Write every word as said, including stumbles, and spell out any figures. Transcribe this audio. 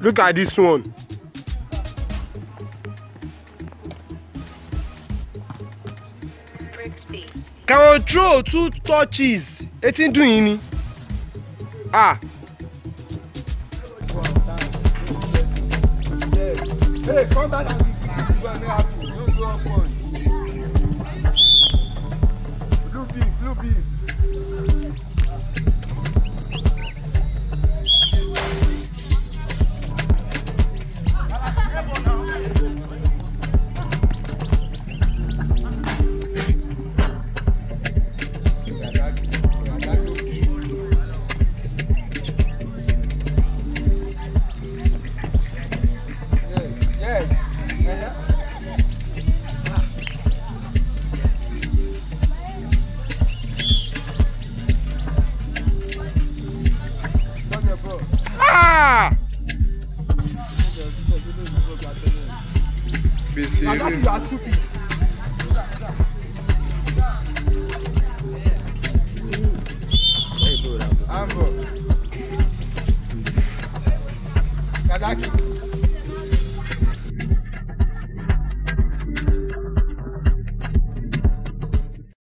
Look at this one. Can throw two touches. It's in doing. Ah. Hey, come back and give me apple. You go on phone. Blue bean, blue bean. Be serious.